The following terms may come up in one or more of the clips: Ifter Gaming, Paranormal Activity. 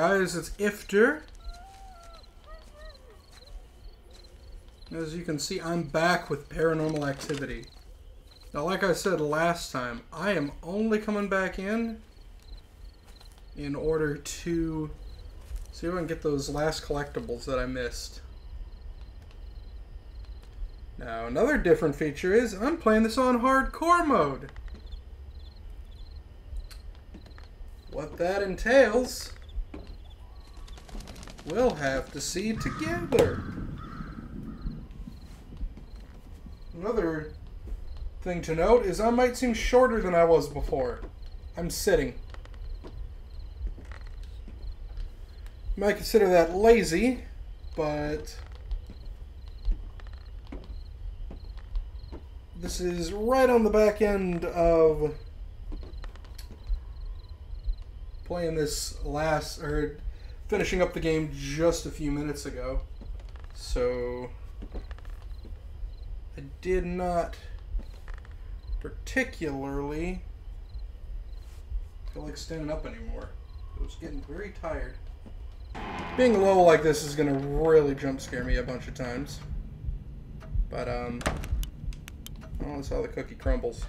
guys, it's Ifter. As you can see, I'm back with Paranormal Activity. Now, like I said last time, I am only coming back in order to see if I can get those last collectibles that I missed. Now, another different feature is I'm playing this on hardcore mode. What that entails, we'll have to see together. Another thing to note is I might seem shorter than I was before. I'm sitting. You might consider that lazy, but this is right on the back end of playing this last, or finishing up the game just a few minutes ago. So I did not particularly feel like standing up anymore. I was getting very tired. Being low like this is gonna really jump scare me a bunch of times. But well, that's how the cookie crumbles.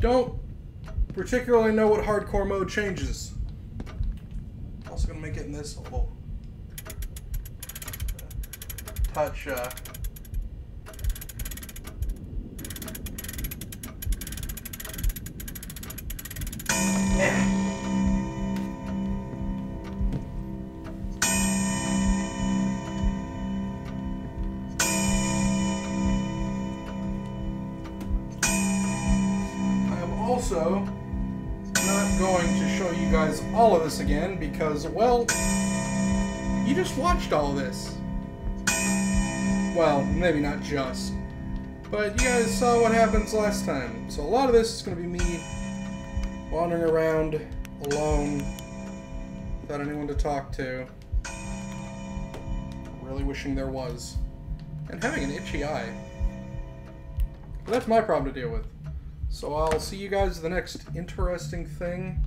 Don't particularly know what hardcore mode changes. Also gonna make it in this a little touch Also, not going to show you guys all of this again because, well, you just watched all this. Well, maybe not just, but you guys saw what happens last time. So a lot of this is going to be me wandering around alone without anyone to talk to. Really wishing there was. And having an itchy eye. But that's my problem to deal with. So I'll see you guys the next interesting thing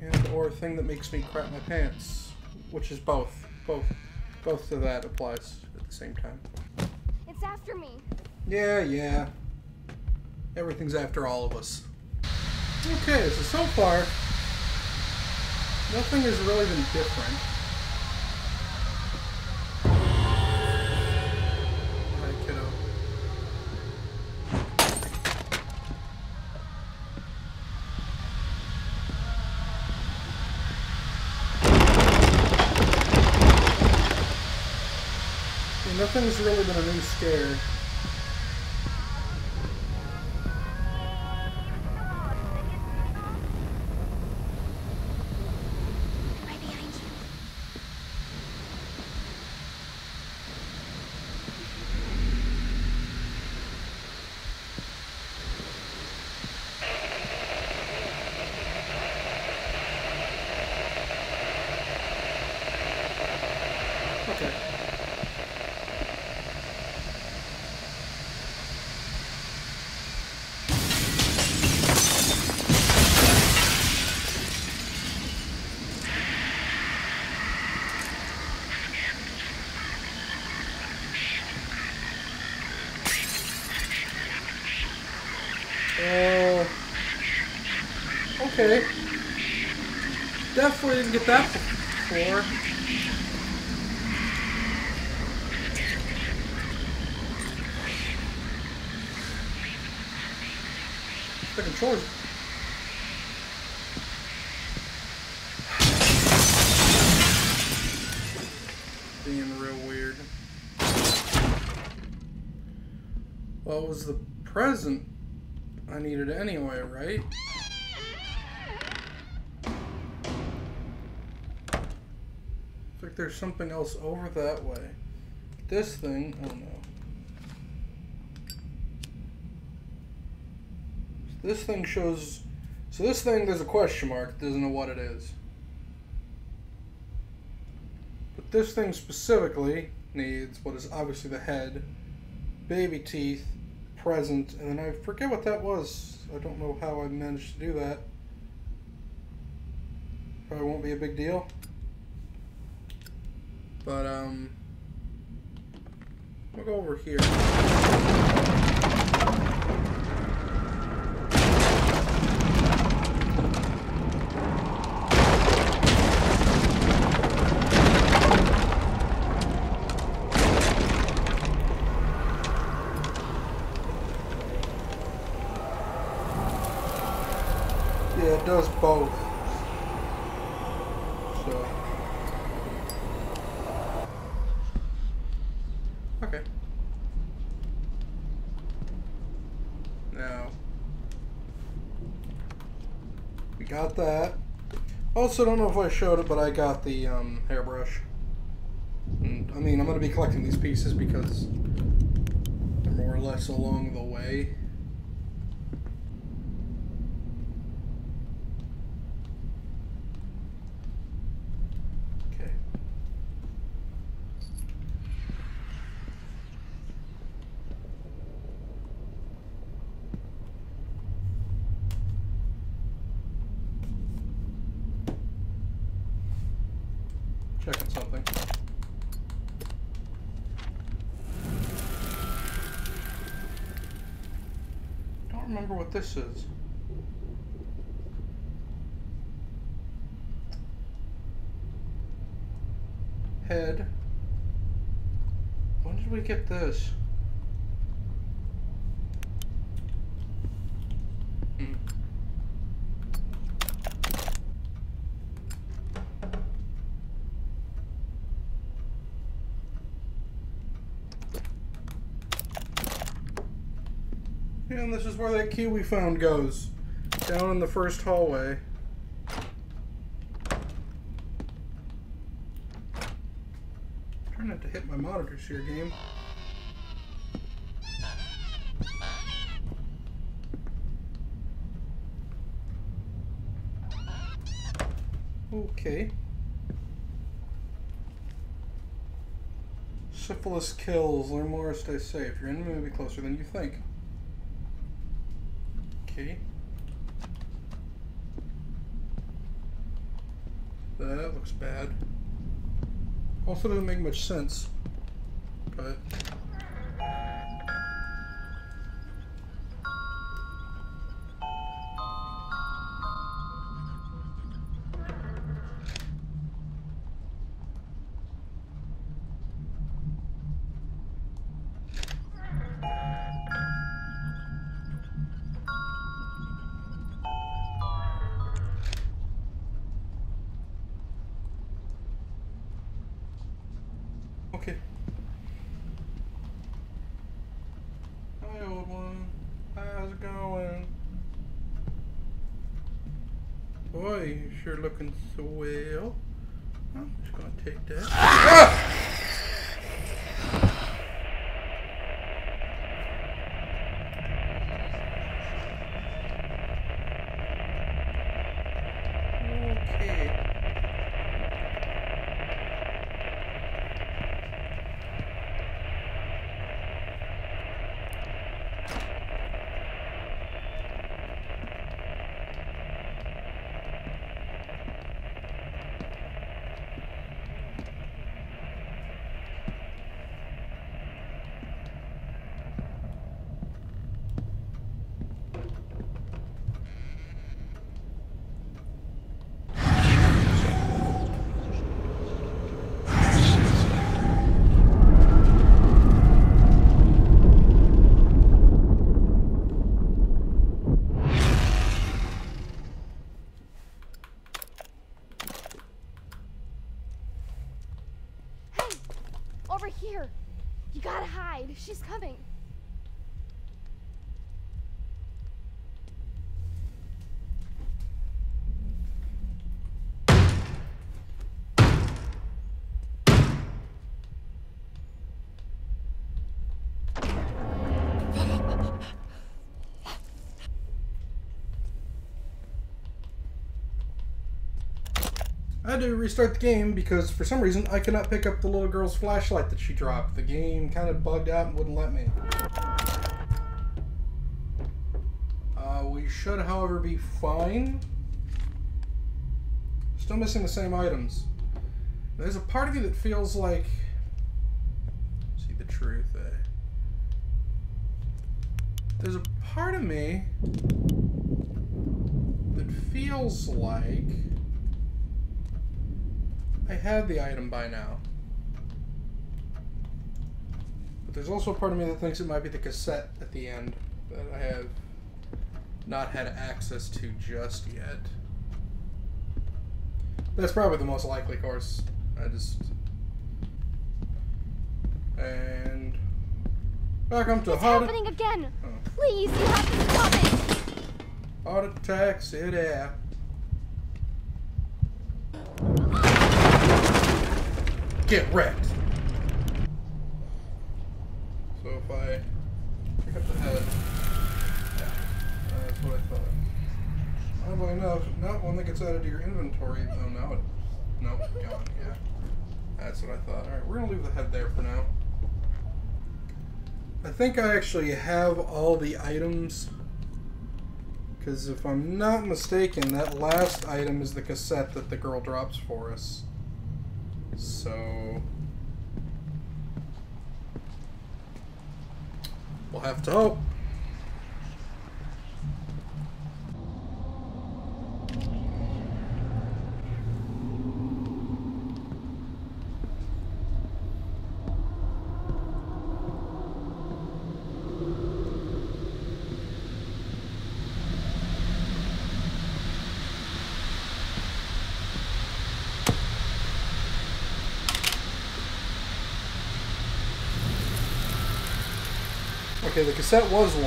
and or thing that makes me crap my pants, which is both. Both of that applies at the same time. It's after me. Yeah. Everything's after all of us. Okay, so far, nothing has really been different. Nothing's really been a new scare. Okay. Definitely didn't get that before. The controls. Being real weird. Well, it was the present I needed anyway, right? Looks like there's something else over that way. This thing, oh no. This thing shows, so this thing, there's a question mark, doesn't know what it is. But this thing specifically needs what is obviously the head, baby teeth, present, and I forget what that was. I don't know how I managed to do that. Probably won't be a big deal. But, we'll go over here. Yeah, it does both. So. Okay. Now. We got that. Also, don't know if I showed it, but I got the hairbrush. And, I mean, I'm going to be collecting these pieces because they're more or less along the way. Checking something. Don't remember what this is. Head. When did we get this? And this is where that key we found goes. Down in the first hallway. I'm trying not to hit my monitors here, game. Okay. Syphilis kills. Learn more, stay safe. Your enemy may be closer than you think. That looks bad. Also doesn't make much sense, but okay. Hi, old one. How's it going? Boy, you sure looking so well. I'm just gonna take that. Ah! Over here! You gotta hide! She's coming! I had to restart the game because for some reason I could not pick up the little girl's flashlight that she dropped. The game kind of bugged out and wouldn't let me. should, however, be fine. Still missing the same items. There's a part of you that feels like... see the truth there. There's a part of me that feels like I had the item by now. But there's also a part of me that thinks it might be the cassette at the end that I have not had access to just yet. That's probably the most likely course. And welcome to heart. It's happening again. Oh. Please, you have to stop it. Heart attack city. Get wrecked. So if I pick up the head, that's what I thought. Oddly enough, not one that gets added to your inventory, though. Now it, nope, gone. Yeah, that's what I thought. All right, we're gonna leave the head there for now. I think I actually have all the items, because if I'm not mistaken, that last item is the cassette that the girl drops for us. So we'll have to hope. Okay, the cassette was one.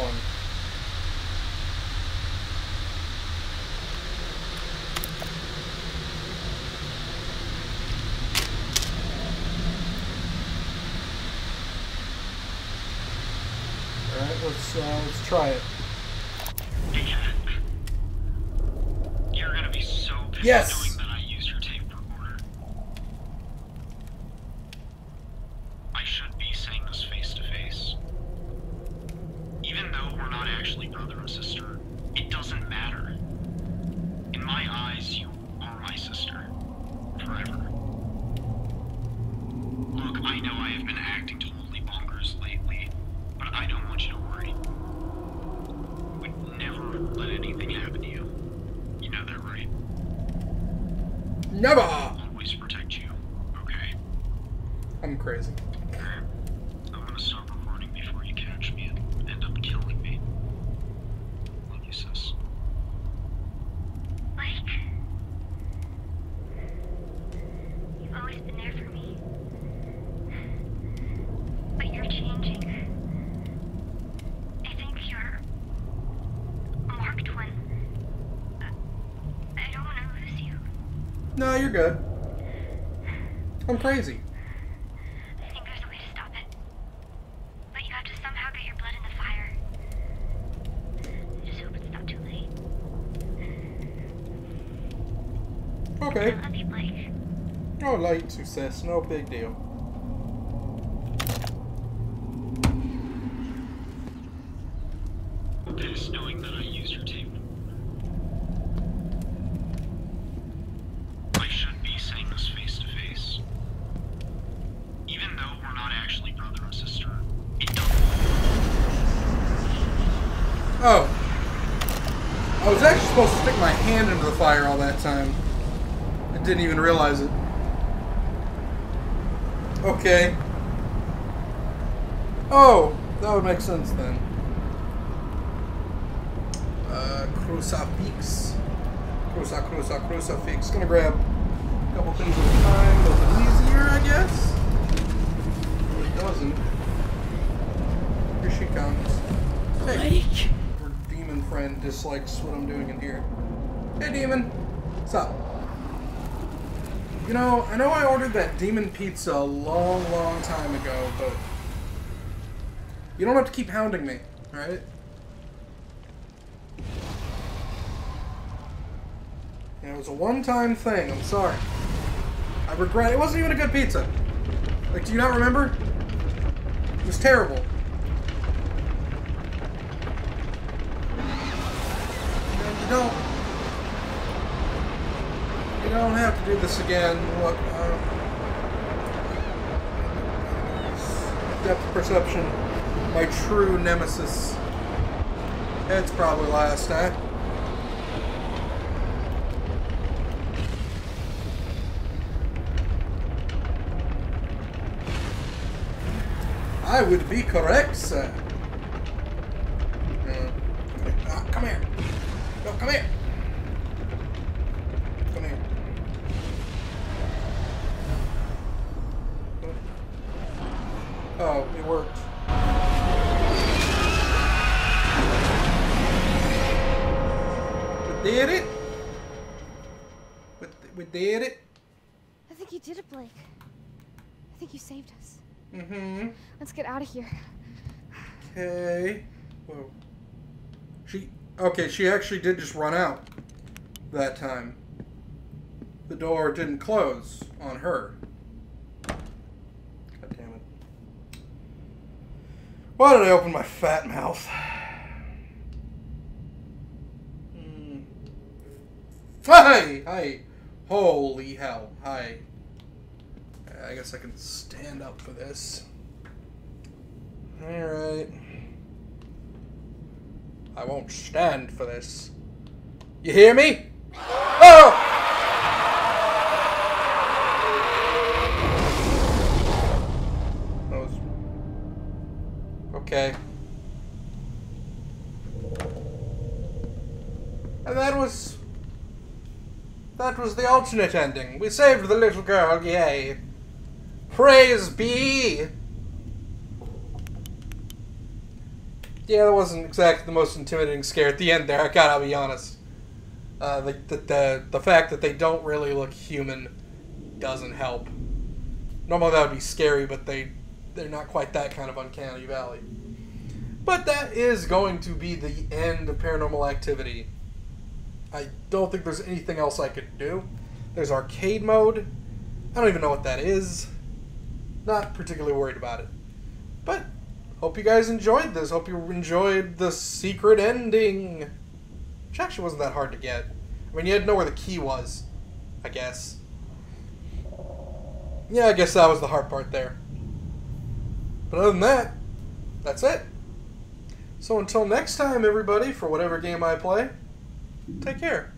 All right, let's try it. You're gonna be so pissed. Yes. Never! I'll always protect you, okay? I'm crazy. I'm gonna stop recording before you catch me and end up killing me. Love you, sis. Mike? You've always been there for me. But you're changing. I think you're a marked one. No, you're good. I'm crazy. I think there's a way to stop it. But you have to somehow get your blood in the fire. I just hope it's not too late. Okay. I love you, Mike. No late success, no big deal. This knowing that I used your tape. Oh. I was actually supposed to stick my hand into the fire all that time. I didn't even realize it. Okay. Oh, that would make sense then. Crucifix. Crucifix. Gonna grab a couple things at a time. Those are easier, I guess. Or it doesn't. Here she comes. Hey. Friend dislikes what I'm doing in here. Hey, demon. What's up? You know I ordered that demon pizza a long time ago, but you don't have to keep hounding me, right? And it was a one-time thing. I'm sorry. I regret it. It wasn't even a good pizza. Like, do you not remember? It was terrible. don't. You don't have to do this again. Look, depth perception. My true nemesis. It's probably last time. I would be correct, sir. Oh, come here. No, come here. Come here. Oh, it worked. We did it. We did it. I think you did it, Blake. I think you saved us. Mm-hmm. Let's get out of here. Okay. Whoa. She actually did just run out that time. The door didn't close on her. God damn it. Why did I open my fat mouth? Mm. Hi! Hi! Holy hell. Hi. I guess I can stand up for this. Alright. I won't stand for this. You hear me? Oh! That was... Okay. And that was... That was the alternate ending. We saved the little girl, yay. Praise be! Yeah, that wasn't exactly the most intimidating scare at the end there, I gotta be honest. The fact that they don't really look human doesn't help. Normally that would be scary, but they're not quite that kind of uncanny valley. But that is going to be the end of Paranormal Activity. I don't think there's anything else I could do. There's arcade mode. I don't even know what that is. Not particularly worried about it. But, hope you guys enjoyed this. Hope you enjoyed the secret ending. Which actually wasn't that hard to get. I mean, you had to know where the key was, I guess. Yeah, I guess that was the hard part there. But other than that, that's it. So until next time, everybody, for whatever game I play, take care.